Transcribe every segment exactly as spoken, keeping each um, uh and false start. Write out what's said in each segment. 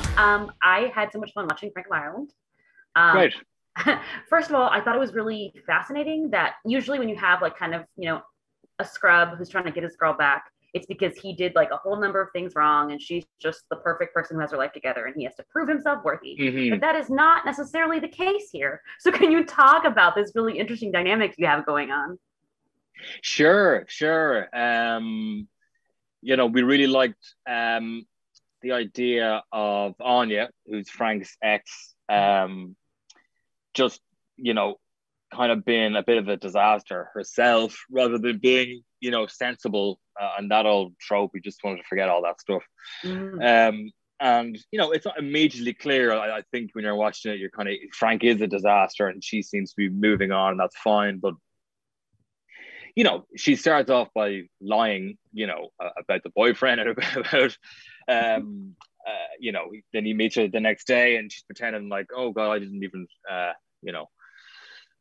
question. Um, I had so much fun watching Frank of Ireland. Um, right. First of all, I thought it was really fascinating that usually when you have like kind of, you know, a scrub who's trying to get his girl back, it's because he did like a whole number of things wrong and she's just the perfect person who has her life together and he has to prove himself worthy. Mm-hmm. But that is not necessarily the case here. So can you talk about this really interesting dynamic you have going on? Sure, sure. Um, you know, we really liked um, the idea of Anya, who's Frank's ex, um, just, you know, kind of being a bit of a disaster herself rather than being, you know, sensible uh, and that old trope. We just wanted to forget all that stuff. Mm. Um, and, you know, it's not immediately clear. I, I think when you're watching it, you're kind of, Frank is a disaster and she seems to be moving on and that's fine. But, you know, she starts off by lying, you know, uh, about the boyfriend and about, um, uh, you know, then he meets her the next day and she's pretending like, oh God, I didn't even, uh, you know,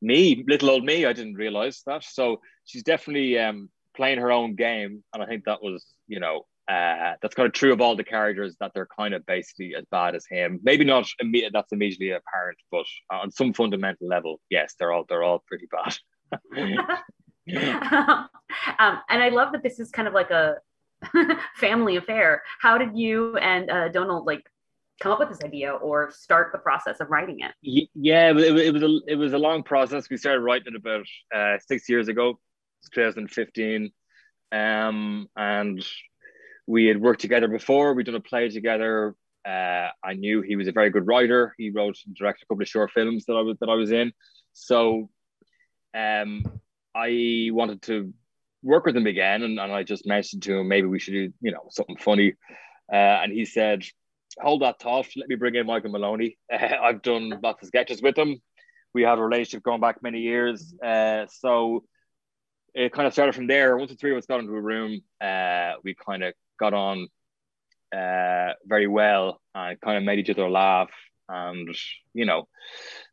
me, little old me, I didn't realize that. So she's definitely um, playing her own game. And I think that was, you know, uh, that's kind of true of all the characters that they're kind of basically as bad as him. Maybe not imme- that's immediately apparent, but on some fundamental level, yes, they're all, they're all pretty bad. Yeah. um, and I love that this is kind of like a family affair. How did you and uh, Donald like come up with this idea or start the process of writing it? Yeah, it, it was a it was a long process. We started writing it about uh, six years ago, twenty fifteen, um, and we had worked together before. We'd done a play together. Uh, I knew he was a very good writer. He wrote and directed a couple of short films that I was that I was in. So, um. I wanted to work with him again, and, and I just mentioned to him, maybe we should do, you know, something funny. Uh, and he said, hold that thought, let me bring in Michael Maloney. Uh, I've done lots of sketches with him. We have a relationship going back many years. Uh, so it kind of started from there. Once the three of us got into a room, uh, we kind of got on uh, very well and kind of made each other laugh. And, you know,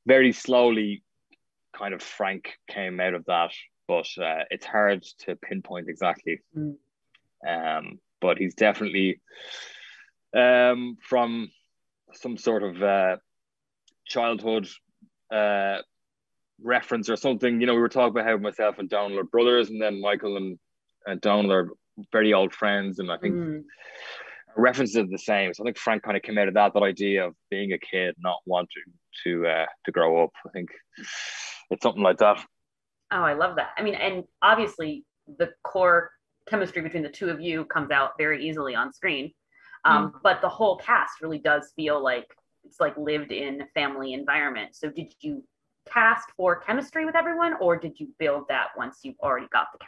very slowly, kind of Frank came out of that, but uh, it's hard to pinpoint exactly. Mm. Um, but he's definitely um, from some sort of uh, childhood uh, reference or something. You know, we were talking about how myself and Donald are brothers, and then Michael and, and Donald are very old friends, and I think mm. references are the same. So I think Frank kind of came out of that, that idea of being a kid, not wanting to uh, to grow up. I think it's something like that. Oh, I love that. I mean, and obviously the core chemistry between the two of you comes out very easily on screen. Um, mm. But the whole cast really does feel like it's like lived in family environment. So did you cast for chemistry with everyone, or did you build that once you've already got the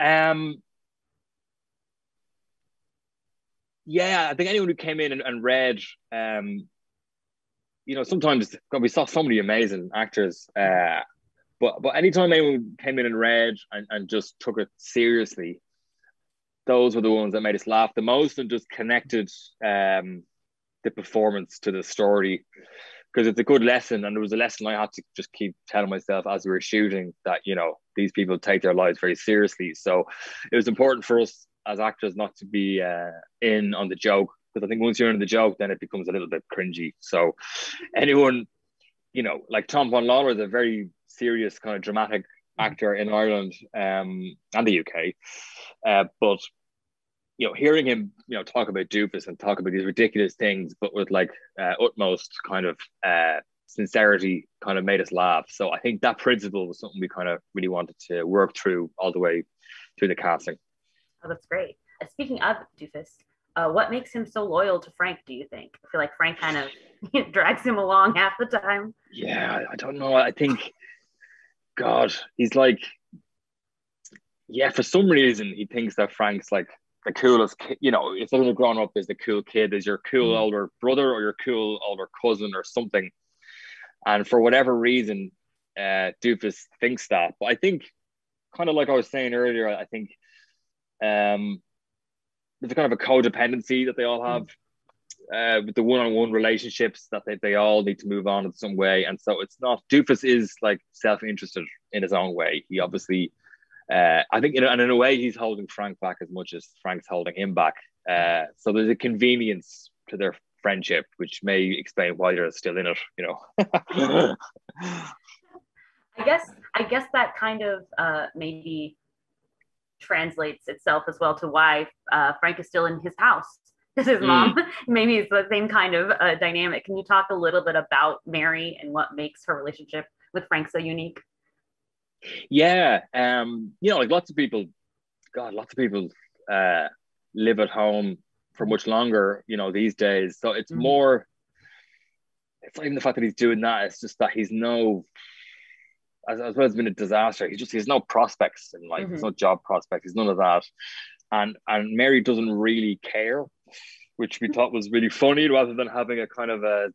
cast? Um. Yeah, I think anyone who came in and, and read, um, you know, sometimes God, we saw so many amazing actors, uh, but but anytime anyone came in and read and, and just took it seriously, those were the ones that made us laugh the most and just connected um, the performance to the story, because it's a good lesson. And it was a lesson I had to just keep telling myself as we were shooting that, you know, these people take their lives very seriously. So it was important for us as actors not to be uh, in on the joke, because I think once you're in the joke, then it becomes a little bit cringy. So anyone, you know, like Tom Von Lawler is a very serious kind of dramatic actor in Ireland um, and the U K. Uh, but, you know, hearing him, you know, talk about Doofus and talk about these ridiculous things, but with like uh, utmost kind of uh, sincerity, kind of made us laugh. So I think that principle was something we kind of really wanted to work through all the way through the casting. Oh, that's great. Uh, speaking of Doofus, uh, what makes him so loyal to Frank, do you think? I feel like Frank kind of drags him along half the time. Yeah, I don't know. I think, God, he's like, yeah, for some reason, he thinks that Frank's like the coolest kid. You know, if they're grown up as the cool kid, is your cool mm-hmm. older brother or your cool older cousin or something. And for whatever reason, uh, Doofus thinks that. But I think, kind of like I was saying earlier, I think, Um, there's a kind of a codependency that they all have uh, with the one-on-one relationships that they, they all need to move on in some way. And so it's not, Doofus is like self-interested in his own way. He obviously, uh, I think, you know, and in a way he's holding Frank back as much as Frank's holding him back. Uh, so there's a convenience to their friendship, which may explain why they're still in it, you know. I guess I guess that kind of uh, maybe translates itself as well to why uh, Frank is still in his house. This is mom. Mm. Maybe it's the same kind of uh, dynamic. Can you talk a little bit about Mary and what makes her relationship with Frank so unique? Yeah, um, you know, like lots of people, God, lots of people uh, live at home for much longer, you know, these days. So it's mm-hmm. more, it's not even the fact that he's doing that. It's just that he's no, as, as well as being a disaster, he's just, he's no prospects in life. Mm-hmm. He's no job prospects. He's none of that. And, and Mary doesn't really care, which we thought was really funny, rather than having a kind of a,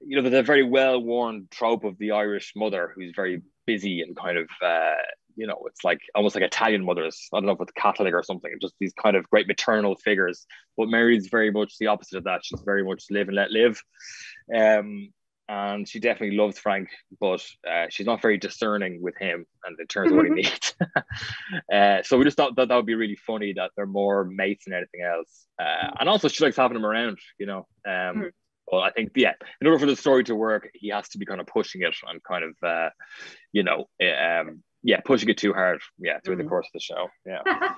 you know, the very well-worn trope of the Irish mother who's very busy and kind of, uh, you know, it's like almost like Italian mothers. I don't know if it's Catholic or something, just these kind of great maternal figures. But Mary's very much the opposite of that. She's very much live and let live. Um, and she definitely loves Frank, but uh, she's not very discerning with him and in terms of what he needs. uh, so we just thought that that would be really funny, that they're more mates than anything else. Uh, and also she likes having him around, you know. Um, mm. Well, I think, yeah, in order for the story to work, he has to be kind of pushing it and kind of, uh, you know, um, yeah, pushing it too hard, yeah, through mm-hmm. the course of the show, yeah.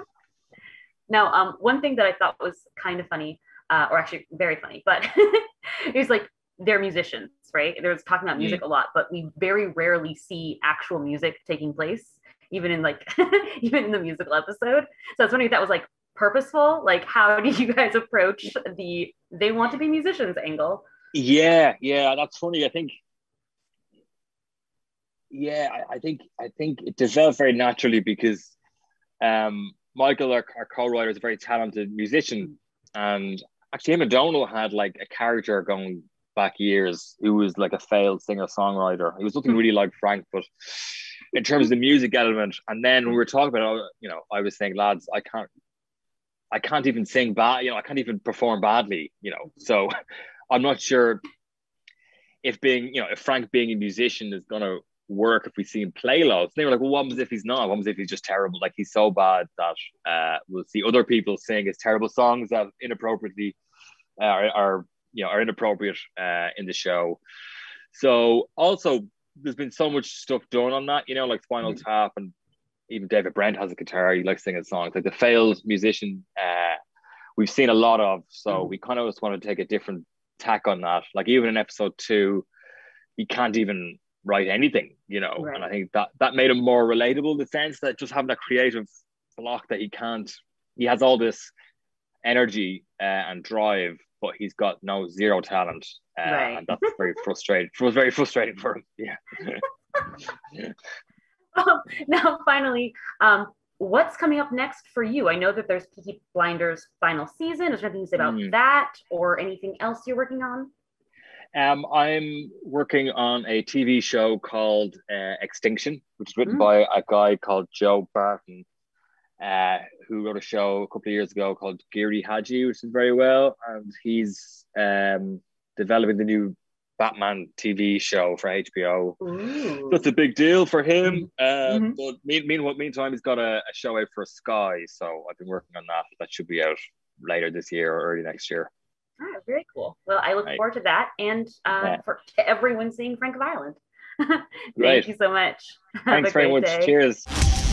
Now, um, one thing that I thought was kind of funny, uh, or actually very funny, but it was like, they're musicians, right? They was talking about music mm. a lot, but we very rarely see actual music taking place, even in like, even in the musical episode. So I was wondering if that was like, purposeful, like how do you guys approach the they want to be musicians angle? Yeah yeah that's funny. I think yeah I, I think I think it developed very naturally because um Michael, our, our co-writer, is a very talented musician, and actually him and Donald had like a character going back years who was like a failed singer-songwriter. He was nothing really like Frank, but in terms of the music element. And then when we were talking about it, you know, I was saying, lads, I can't I can't even sing bad, you know, I can't even perform badly, you know, so I'm not sure if being, you know, if Frank being a musician is going to work if we see him play loads. They were like, well, what was if he's not? What was if he's just terrible? Like, he's so bad that uh, we'll see other people sing his terrible songs that inappropriately uh, are, are, you know, are inappropriate uh, in the show. So also there's been so much stuff done on that, you know, like Spinal mm-hmm. Tap, and even David Brent has a guitar, he likes singing songs. Like the failed musician, uh, we've seen a lot of, so mm-hmm. we kind of just want to take a different tack on that. Like even in episode two, he can't even write anything, you know? Right. And I think that, that made him more relatable, in the sense that just having that creative block that he can't, he has all this energy uh, and drive, but he's got no zero talent. Uh, right. And that's very frustrating. It was very frustrating for him, yeah. yeah. Now, finally, um, what's coming up next for you? I know that there's Peaky Blinders final season. Is there anything to say about mm. that or anything else you're working on? Um, I'm working on a T V show called uh, Extinction, which is written mm. by a guy called Joe Barton, uh, who wrote a show a couple of years ago called Geary Hadji, which is very well. And he's um, developing the new Batman T V show for H B O. Ooh. That's a big deal for him. Uh, mm-hmm. But mean, mean, meantime, he's got a, a show out for Sky, so I've been working on that. That should be out later this year or early next year. Ah, oh, very cool. Well, I look right. forward to that, and uh, yeah. for to everyone seeing Frank of Ireland. Thank right. you so much. Thanks very much. Day. Cheers.